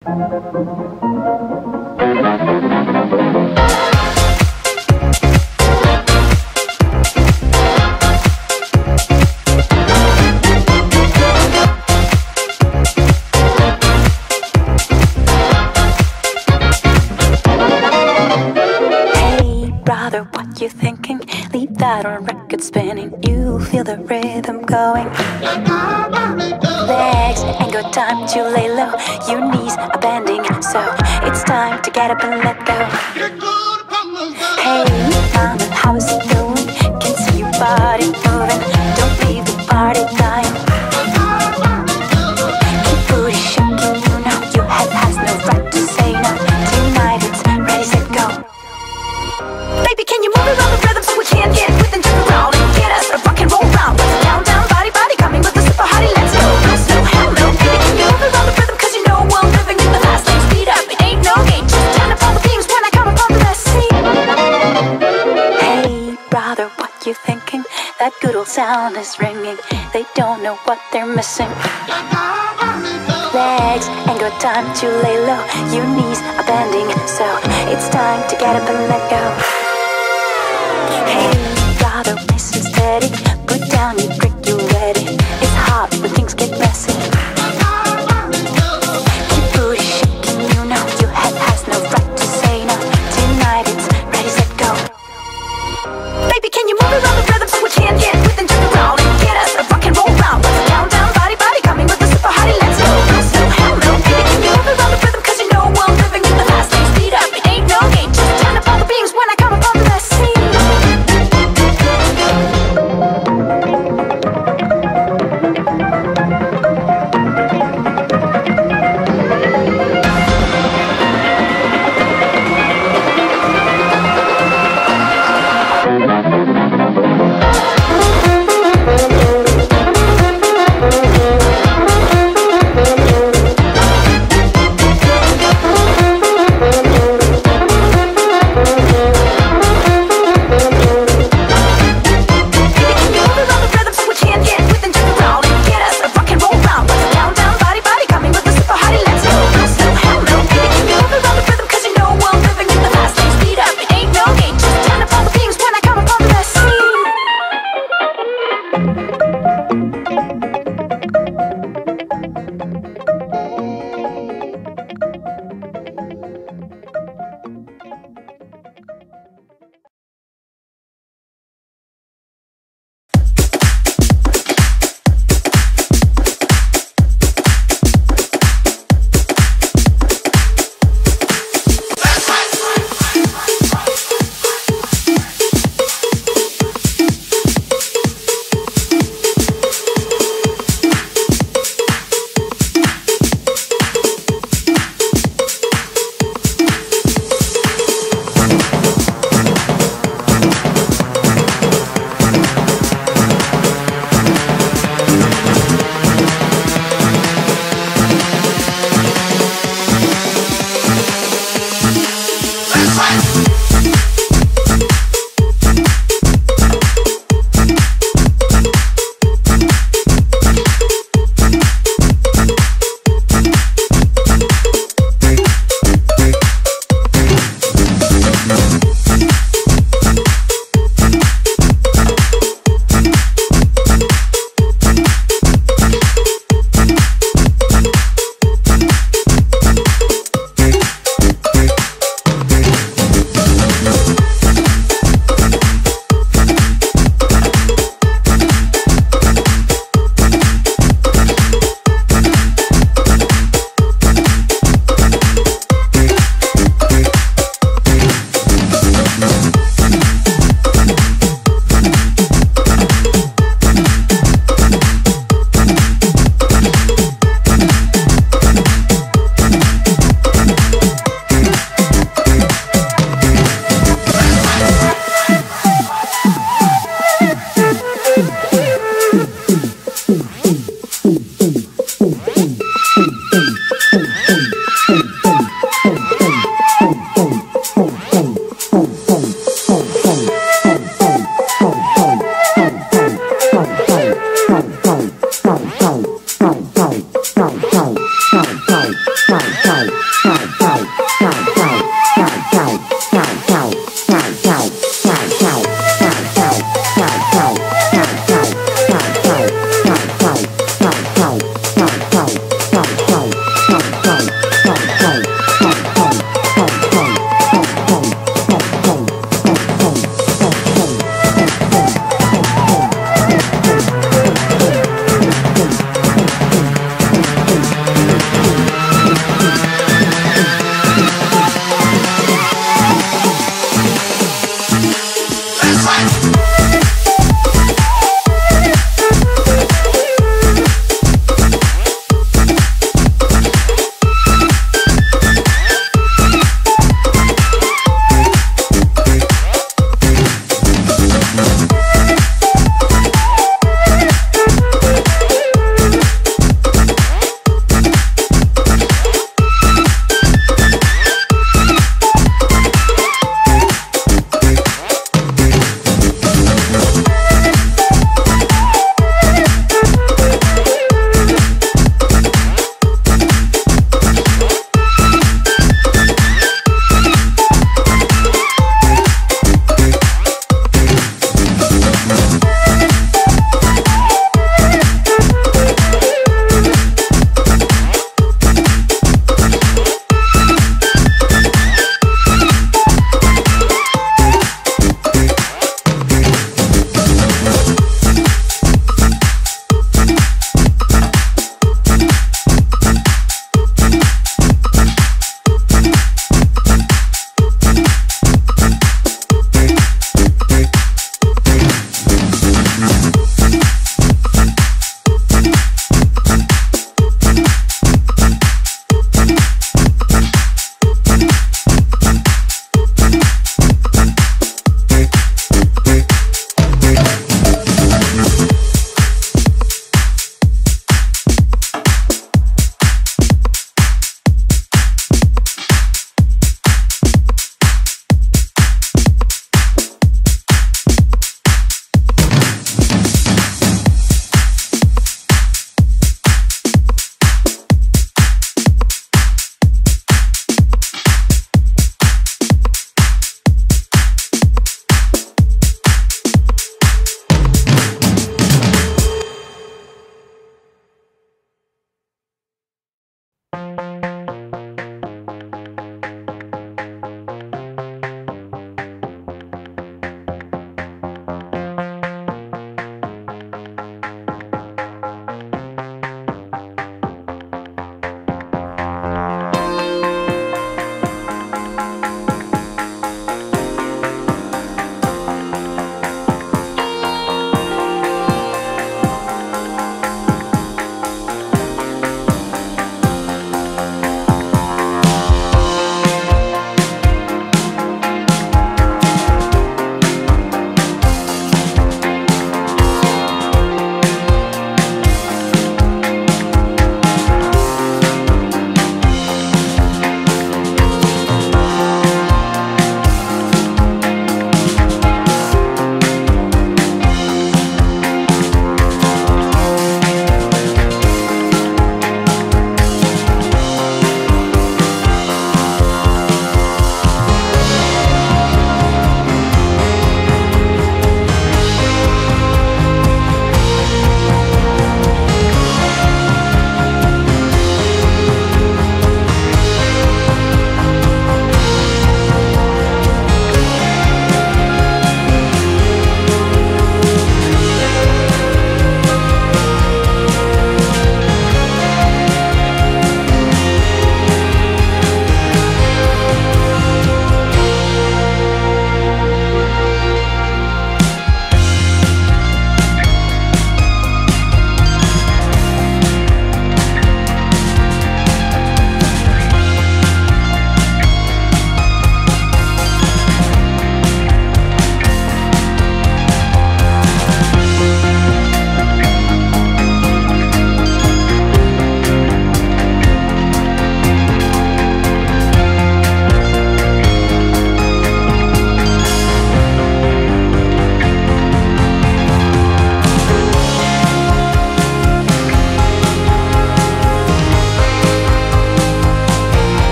Brother, what you thinking? Leave that on record spinning. You feel the rhythm going. Legs ain't got time to lay low. Your knees are bending, so it's time to get up and let go. Hey, mama, how is it going? Can see your body moving. Don't leave the party dying. Keep booty shaking, you know your head has no right to say no. Tonight it's ready, set, go. Baby, can you move around the rhythm so we can get with and jump around and get us a rock and roll round? Down, down, body, body, coming with the super hottie. Let's go, let's go, hell no. Baby, can you move around the rhythm? Cause you know we're living in the last lane. Speed up, it ain't no game. Just down upon the beams when I come upon the best scene. Hey, brother, what you thinking? That good old sound is ringing. They don't know what they're missing. Legs ain't got time to lay low. Your knees are bending, so it's time to get up and let go. Put down your drink, you ready? It's hot when things get messy. Keep booty shaking, you know your head has no right to say no. Tonight it's ready, set, go. Baby, can you move around the rhythm so we can get with and jump around and get us a rock and roll round? Down, down, body, body, coming with the super hottie. Let's go, let's go, hell no. Baby, can you move around the rhythm? Cause you know we're living in the last lane. Speed up, it ain't no game. Just turn up all the beams when I come upon the best scene.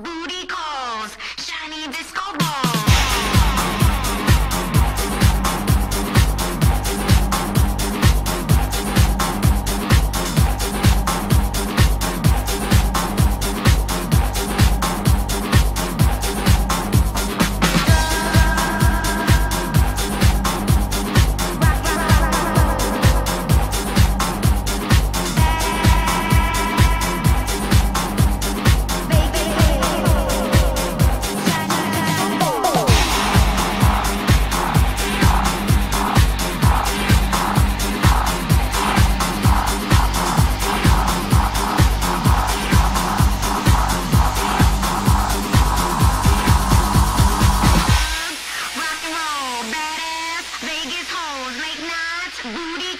booty calls, shiny disco balls. Booty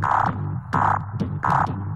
calls, shiny disco, disco.